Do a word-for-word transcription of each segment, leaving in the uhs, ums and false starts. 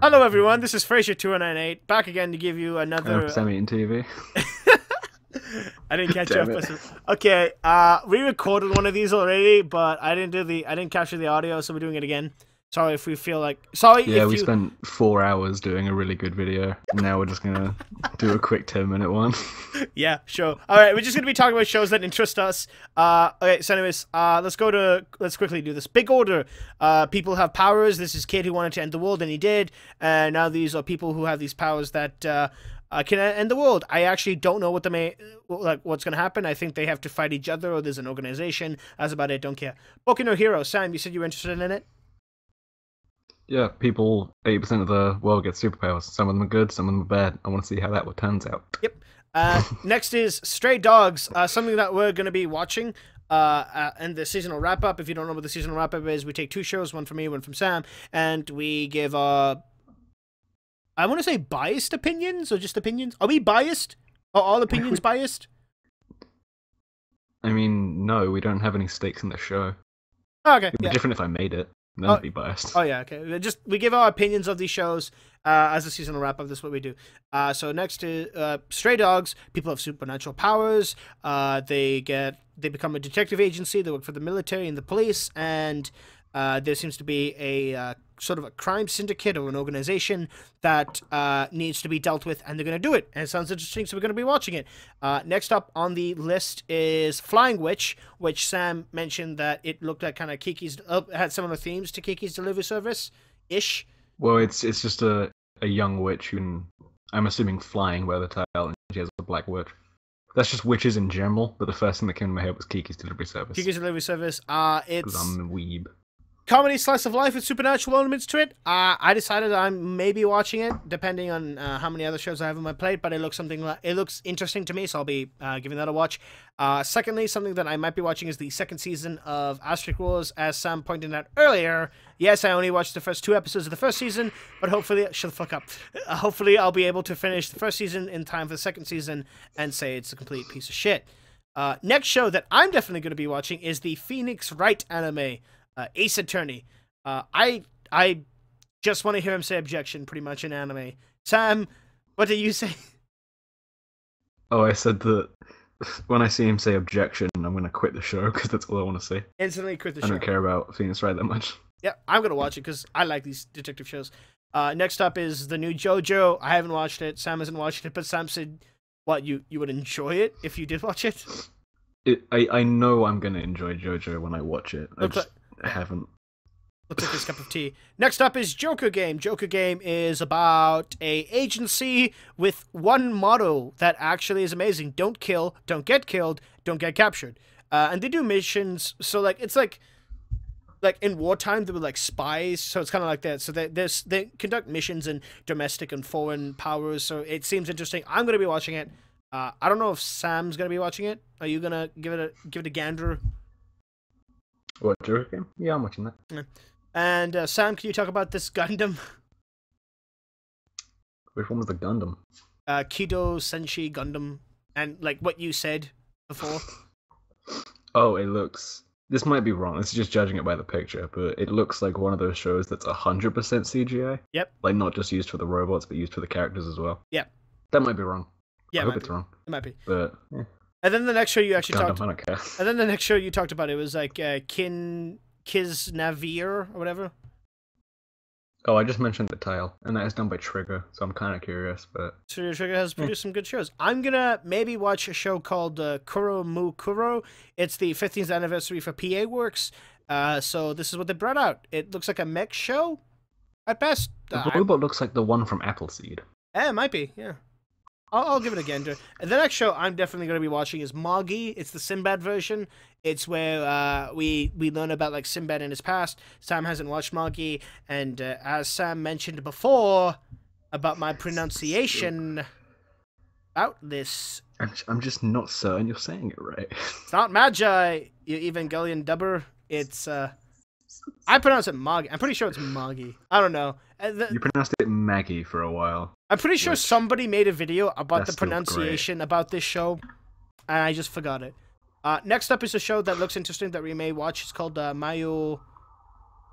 Hello everyone, this is Fraser two oh nine eight, back again to give you another... Sammy in T V. I didn't catch up. Okay, uh, we recorded one of these already, but I didn't do the, I didn't capture the audio, so we're doing it again. Sorry if we feel like... Sorry Yeah, if we you... spent four hours doing a really good video, and now we're just gonna do a quick ten minute one. Yeah, sure. Alright, we're just gonna be talking about shows that interest us. Uh, okay, so anyways, uh, let's go to... Let's quickly do this. Big order. Uh, people have powers. This is kid who wanted to end the world, and he did. And now these are people who have these powers that... Uh, Uh, can end the world. I actually don't know what the may like what's gonna happen. I think they have to fight each other, or there's an organization. That's about it. Don't care. Boku no Hero. Sam, you said you were interested in it. Yeah, people. Eighty percent of the world get superpowers. Some of them are good, some of them are bad. I want to see how that one turns out. Yep. Uh, next is Stray Dogs. Uh, something that we're gonna be watching. Uh, uh, and the seasonal wrap-up. If you don't know what the seasonal wrap-up is, we take two shows, one from me, one from Sam, and we give uh I want to say biased opinions, or just opinions. Are we biased? Are all opinions biased? I mean, no, we don't have any stakes in the show. Oh, okay. It'd be yeah. different if I made it. Then oh, I'd be biased. Oh, yeah, okay. Just, we give our opinions of these shows uh, as a seasonal wrap-up. That's what we do. Uh, so next to uh, Stray Dogs, people have supernatural powers. Uh, they get, they become a detective agency. They work for the military and the police, and... Uh, there seems to be a uh, sort of a crime syndicate or an organization that uh, needs to be dealt with, and they're going to do it. And it sounds interesting, so we're going to be watching it. Uh, next up on the list is Flying Witch, which Sam mentioned that it looked like kind of Kiki's... Uh, had similar themes to Kiki's Delivery Service-ish. Well, it's it's just a, a young witch who, I'm assuming, flying by the tail, and she has a black witch. That's just witches in general, but the first thing that came to my head was Kiki's Delivery Service. Kiki's Delivery Service. Uh, it's... Because I'm a weeb. Comedy slice of life with supernatural elements to it. Uh, I decided I'm maybe watching it, depending on uh, how many other shows I have on my plate. But it looks something like, it looks interesting to me, so I'll be uh, giving that a watch. Uh, secondly, something that I might be watching is the second season of Asterisk Wars, as Sam pointed out earlier. Yes, I only watched the first two episodes of the first season, but hopefully, shut the fuck up. Uh, hopefully, I'll be able to finish the first season in time for the second season and say it's a complete piece of shit. Uh, next show that I'm definitely going to be watching is the Phoenix Wright anime. Uh, Ace Attorney. Uh, I I just want to hear him say objection pretty much in anime. Sam, what did you say? Oh, I said that when I see him say objection, I'm going to quit the show because that's all I want to see. Instantly quit the show. I don't care about Phoenix Wright that much. Yeah, I'm going to watch it because I like these detective shows. Uh, next up is the new JoJo. I haven't watched it. Sam hasn't watched it, but Sam said, what, you, you would enjoy it if you did watch it? it I, I know I'm going to enjoy JoJo when I watch it. I just... I haven't. Looks like his cup of tea. Next up is Joker Game. Joker Game is about a agency with one motto that actually is amazing. Don't kill, don't get killed, don't get captured. Uh, and they do missions. So like it's like like in wartime they were like spies. So it's kind of like that. So they there's they conduct missions in domestic and foreign powers. So it seems interesting. I'm gonna be watching it. Uh, I don't know if Sam's gonna be watching it. Are you gonna give it a give it a gander? What, Joker Game? Yeah, I'm watching that. And uh, Sam, can you talk about this Gundam? Which one was the Gundam? Uh, Kido Senshi Gundam, and like what you said before. Oh, it looks. This might be wrong. This is just judging it by the picture, but it looks like one of those shows that's one hundred percent C G I. Yep. Like not just used for the robots, but used for the characters as well. Yep. That might be wrong. Yeah, I hope it's wrong. It might be. But. Yeah. And then the next show you actually God, talked about. And then the next show you talked about it was like uh, Kin Kiznavir or whatever. Oh, I just mentioned the tile, and that is done by Trigger, so I'm kind of curious. But Studio Trigger has produced yeah. some good shows. I'm gonna maybe watch a show called uh, Kuro Mukuro. It's the fifteenth anniversary for P A Works, uh, so this is what they brought out. It looks like a mech show, at best. The robot uh, looks like the one from Appleseed. Yeah, it might be. Yeah. I'll, I'll give it a gander. The next show I'm definitely going to be watching is Magi. It's the Sinbad version. It's where uh, we we learn about like Sinbad in his past. Sam hasn't watched Magi, and uh, as Sam mentioned before about my pronunciation about this, I'm just, I'm just not certain you're saying it right. It's not Magi, you Evangelion dubber. It's uh, I pronounce it Magi. I'm pretty sure it's Magi. I don't know. The, you pronounced it Maggie for a while. I'm pretty sure somebody made a video about the pronunciation about this show, and I just forgot it. Uh, next up is a show that looks interesting that we may watch. It's called uh, Mayo...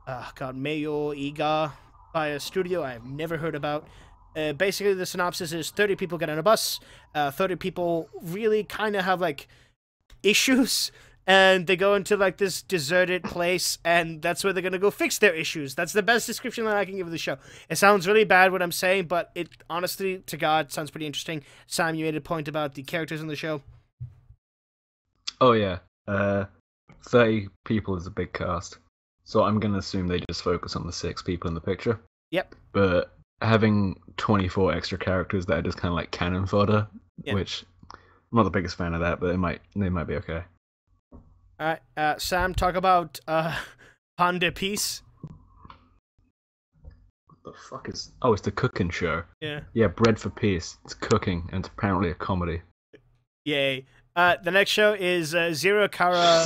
Uh, God, Mayo Iga. by a studio I've never heard about. Uh, basically, the synopsis is thirty people get on a bus, uh, thirty people really kind of have, like, issues, and they go into, like, this deserted place, and that's where they're going to go fix their issues. That's the best description that I can give of the show. It sounds really bad what I'm saying, but it, honestly, to God, sounds pretty interesting. Sam, you made a point about the characters in the show. Oh, yeah. Uh, thirty people is a big cast, so I'm going to assume they just focus on the six people in the picture. Yep. But having twenty-four extra characters that are just kind of like cannon fodder, yeah. Which I'm not the biggest fan of that, but they might they might be okay. All right, uh, Sam, talk about uh, Panda Peace. What the fuck is? Oh, it's the cooking show. Yeah. Yeah, Bread for Peace. It's cooking, and it's apparently a comedy. Yay! Uh, the next show is uh, Zero Kara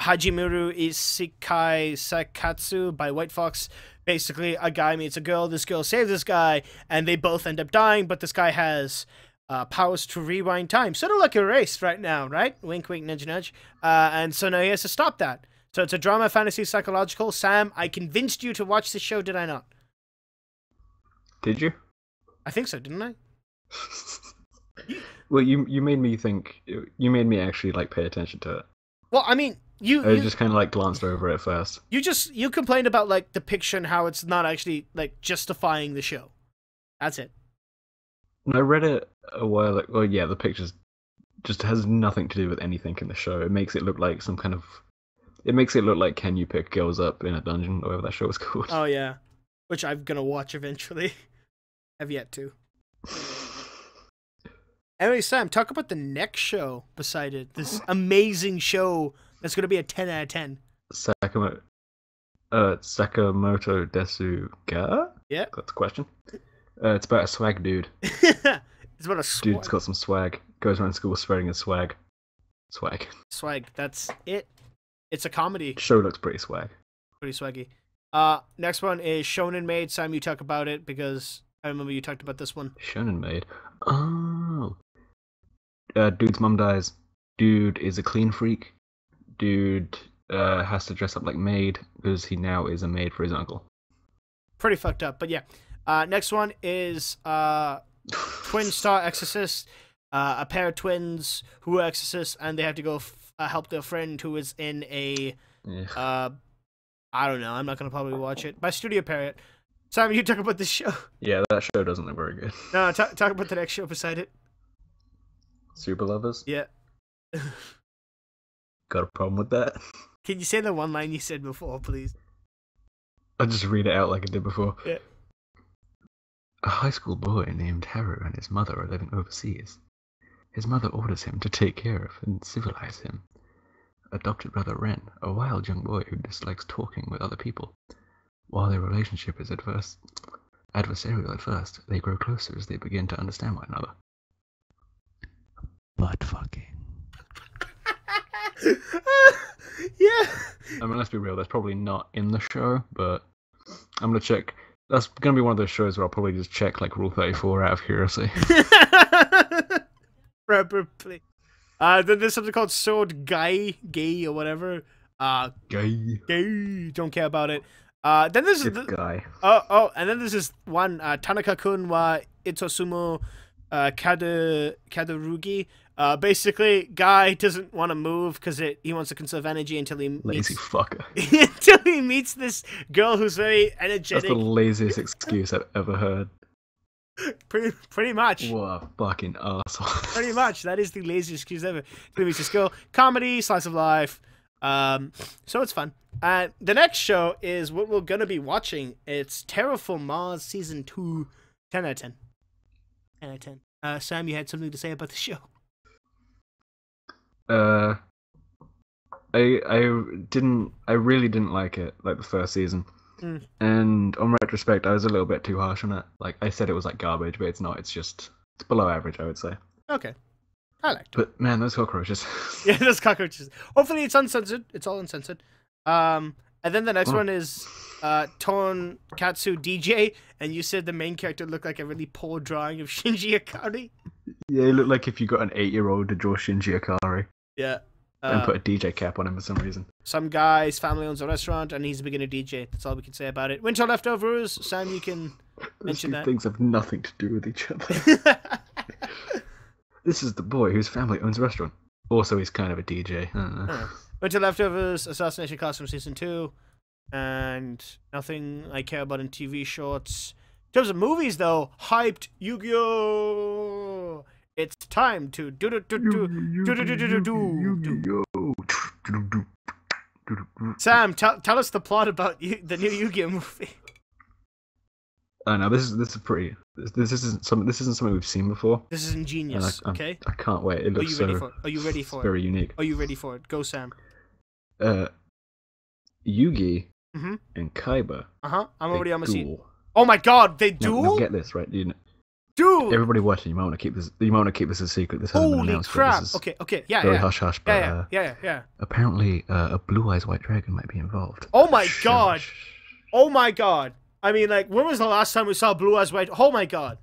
Hajimuru Isekai Sakatsu by White Fox. Basically, a guy meets a girl, this girl saves this guy, and they both end up dying, but this guy has uh, powers to rewind time. Sort of like a race right now, right? Wink, wink, nudge, nudge. Uh, and so now he has to stop that. So it's a drama, fantasy, psychological. Sam, I convinced you to watch this show, did I not? Did you? I think so, didn't I? Well, you you made me think, you made me actually, like, pay attention to it. Well, I mean... You, I you, just kind of like glanced over it first. You just you complained about like the picture and how it's not actually like justifying the show. That's it. I read it a while ago. Well, yeah, the pictures just has nothing to do with anything in the show. It makes it look like some kind of. It makes it look like Can You Pick Girls Up in a Dungeon, or whatever that show was called. Oh yeah, which I'm gonna watch eventually. Have yet to. Anyway, Sam, talk about the next show beside it. This amazing show. That's going to be a ten out of ten. Sakamoto, uh, Sakamoto Desuga? Yeah. That's a question. Uh, it's about a swag dude. It's about a swag. Dude's got some swag. Goes around school spreading his swag. Swag. Swag. That's it. It's a comedy. Show looks pretty swag. Pretty swaggy. Uh, next one is Shonen Maid. Sam, you talk about it because I remember you talked about this one. Shonen Maid. Oh. Uh, dude's mum dies. Dude is a clean freak. Dude uh, has to dress up like maid because he now is a maid for his uncle. Pretty fucked up, but yeah. Uh, next one is uh, Twin Star Exorcist. Uh, a pair of twins who are exorcists, and they have to go f uh, help their friend who is in a... Yeah. Uh, I don't know. I'm not going to probably watch it. By Studio Pierrot. Simon, you talk about this show. Yeah, that show doesn't look very good. No, talk, talk about the next show beside it. Super Lovers? Yeah. Got a problem with that? Can you say the one line you said before, please? I'll just read it out like I did before. Yeah. A high school boy named Haru and his mother are living overseas. His mother orders him to take care of and civilize him. Adopted brother Ren, a wild young boy who dislikes talking with other people. While their relationship is adverse, adversarial at first, they grow closer as they begin to understand one another. Butt fucking. Yeah. I mean, let's be real. That's probably not in the show, but I'm gonna check. That's gonna be one of those shows where I'll probably just check like Rule thirty-four out of curiosity. Probably. Uh, then there's something called Sword Guy, Gay or whatever. Uh, Gay. Gay. Don't care about it. Uh, then there's the guy. Oh, oh, and then there's this one. Uh, Tanaka Kun wa Itosumu, uh, Kade Kaderugi. Uh, basically, guy doesn't want to move because he wants to conserve energy until he meets, lazy fucker. Until he meets this girl who's very energetic. That's the laziest excuse I've ever heard. Pretty, pretty much. What a fucking arsehole. Pretty much. That is the laziest excuse ever. He meets this girl. Comedy, slice of life. Um, so it's fun. Uh, the next show is what we're gonna be watching. It's Terraformars season two. Ten out of ten. Ten out of ten. Uh, Sam, you had something to say about the show. Uh, I I didn't I really didn't like it like the first season, mm. and on retrospect I was a little bit too harsh on it. Like I said, it was like garbage, but it's not. It's just it's below average, I would say. Okay, I liked it. But man, those cockroaches. Yeah, those cockroaches. Hopefully it's uncensored. It's all uncensored. Um, and then the next oh. one is uh Ton Katsu D J, and you said the main character looked like a really poor drawing of Shinji Akari. Yeah, it looked like if you got an eight-year-old to draw Shinji Akari. Yeah, Um, and put a D J cap on him for some reason. Some guy's family owns a restaurant, and he's a beginner D J. That's all we can say about it. Winter Leftovers, Sam, you can mention that. Those two things have nothing to do with each other. This is the boy whose family owns a restaurant. Also, he's kind of a D J. I don't know. Oh. Winter Leftovers, Assassination Classroom Season two, and Nothing I Care About in T V Shorts. In terms of movies, though, hyped Yu-Gi-Oh! It's time to do do do do do do do do do do. Sam, tell tell us the plot about you, the new Yu-Gi-Oh movie. I know this is this is pretty. This this isn't some this isn't something we've seen before. This is ingenious. I, okay, I can't wait. It looks Are you ready so. For it? Are you ready for it? Very unique. Are you ready for it? Go, Sam. Uh, Yugi mm-hmm. and Kaiba. Uh huh. I'm already on my seat. Oh my God, they duel. Now, now get this right. You know, dude, everybody watching, you might want to keep this. You might want to keep this a secret. This hasn't Holy been announced. Holy crap! This is okay, okay, yeah, very yeah. hush hush. But, yeah, yeah, yeah, yeah. Uh, apparently, uh, a Blue-Eyes White Dragon might be involved. Oh my Shush. God! Oh my God! I mean, like, when was the last time we saw Blue-Eyes White? Oh my God!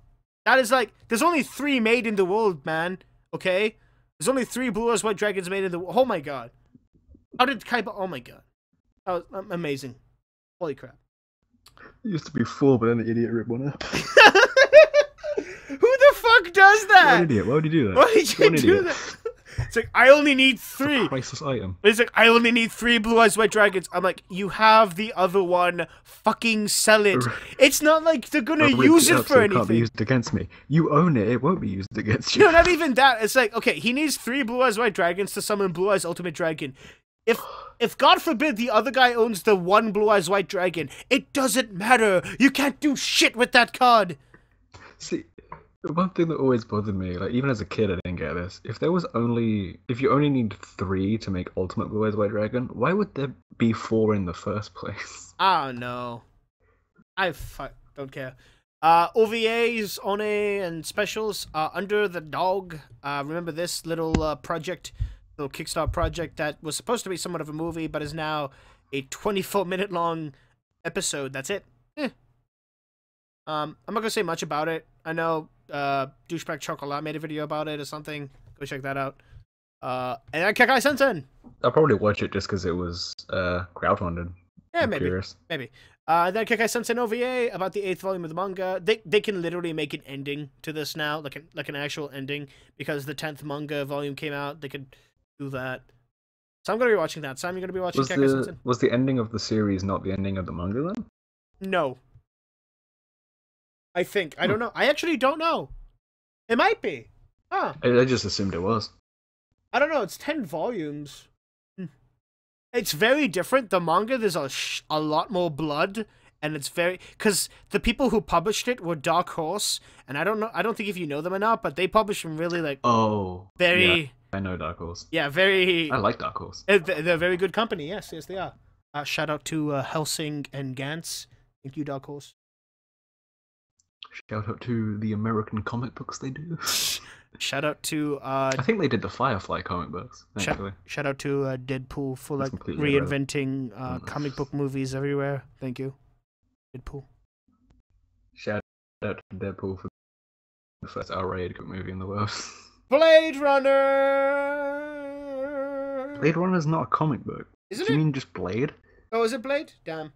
That is like, there's only three made in the world, man. Okay, there's only three Blue-Eyes White Dragons made in the. Oh my God! How did Kaiba? Oh my God! That was um, amazing. Holy crap! It used to be four, but then the idiot ripped one up. Fuck does that? What an idiot. Why would you do that? Why did you do that? It's like, I only need three. It's a priceless item. It's like, I only need three Blue-Eyes White Dragons. I'm like, you have the other one. Fucking sell it. It's not like they're gonna use it for anything. It can't be used against me. You own it. It won't be used against you. No, not even that. It's like, okay, he needs three Blue-Eyes White Dragons to summon Blue-Eyes Ultimate Dragon. If, if God forbid, the other guy owns the one Blue-Eyes White Dragon, it doesn't matter. You can't do shit with that card. See... One thing that always bothered me, like even as a kid, I didn't get this. If there was only, if you only need three to make Ultimate Blue-Eyes White Dragon, why would there be four in the first place? I don't know. I fuck don't care. Uh, O V As, one and specials are Under the Dog. Uh, remember this little uh, project, little Kickstarter project that was supposed to be somewhat of a movie, but is now a twenty-four minute long episode. That's it. Eh. Um, I'm not gonna say much about it. I know. Uh, Douchebag Chocolat made a video about it or something. Go check that out. Uh, and then Kekai Sensen. I'll probably watch it just because it was uh, crowdfunded. Yeah, I'm maybe. Curious. Maybe. Uh, then Kekai Sensen O V A about the eighth volume of the manga. They they can literally make an ending to this now, like an like an actual ending, because the tenth manga volume came out. They could do that. So I'm gonna be watching that. Sam, you're gonna be watching was Kekai the, Sensen. Was the ending of the series not the ending of the manga then? No. I think. I don't know. I actually don't know. It might be. Huh. I just assumed it was. I don't know. It's ten volumes. It's very different. The manga, there's a, sh a lot more blood, and it's very... Because the people who published it were Dark Horse, and I don't know. I don't think if you know them or not, but they published them really, like... Oh. Very... Yeah, I know Dark Horse. Yeah, very... I like Dark Horse. They're a very good company. Yes, yes, they are. Uh, shout out to uh, Helsing and Gantz. Thank you, Dark Horse. Shout out to the American comic books they do. Shout out to... Uh, I think they did the Firefly comic books. Actually. Shout, shout out to uh, Deadpool for like reinventing uh, comic book movies everywhere. Thank you, Deadpool. Shout out to Deadpool for the first R rated movie in the world. Blade Runner! Blade Runner is not a comic book. Isn't it? Do you mean just Blade? Oh, is it Blade? Damn.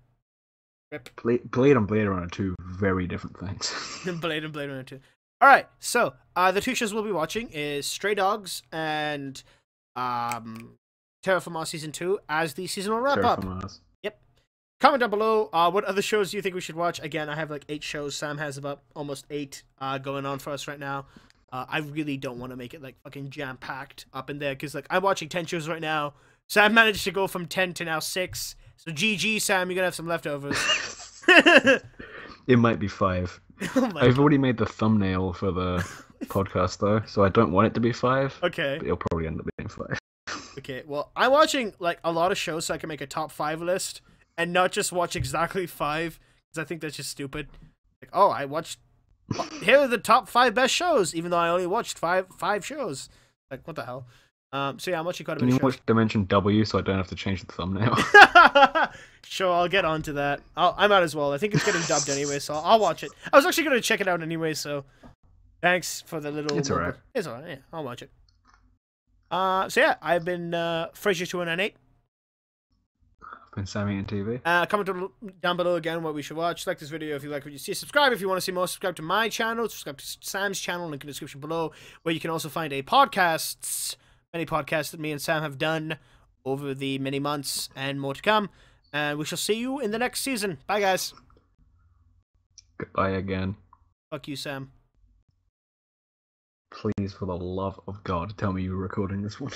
Blade, Blade and Blade Runner two, very different things. Blade and Blade Runner two. Alright, so, uh, the two shows we'll be watching is Stray Dogs and um, Terraformars Season two as the seasonal wrap-up. Yep. Comment down below uh, what other shows do you think we should watch. Again, I have like eight shows. Sam has about almost eight uh, going on for us right now. Uh, I really don't want to make it like fucking jam-packed up in there because like I'm watching ten shows right now. So I've managed to go from ten to now six. So G G, Sam, you're going to have some leftovers. It might be five. Oh I've God. already made the thumbnail for the podcast, though, so I don't want it to be five. Okay. But it'll probably end up being five. Okay, well, I'm watching, like, a lot of shows so I can make a top five list and not just watch exactly five, because I think that's just stupid. Like, oh, I watched... Here are the top five best shows, even though I only watched five five shows. Like, what the hell? Um, so yeah, I'm watching quite a bit of shows. Can you watch Dimension W so I don't have to change the thumbnail? Sure, I'll get onto that. I'll, I might as well. I think it's getting dubbed anyway, so I'll, I'll watch it. I was actually going to check it out anyway, so thanks for the little... It's alright. It's alright, yeah, I'll watch it. Uh, so yeah, I've been uh, Fraser two one nine eight. I've been Sammy in T V. Uh, comment down below again what we should watch. Like this video if you like what you see. Subscribe if you want to see more. Subscribe to my channel. Subscribe to Sam's channel. Link in the description below, where you can also find a podcasts, many podcasts that me and Sam have done over the many months, and more to come. And we shall see you in the next season. Bye, guys. Goodbye again. Fuck you, Sam. Please, for the love of God, tell me you were recording this one.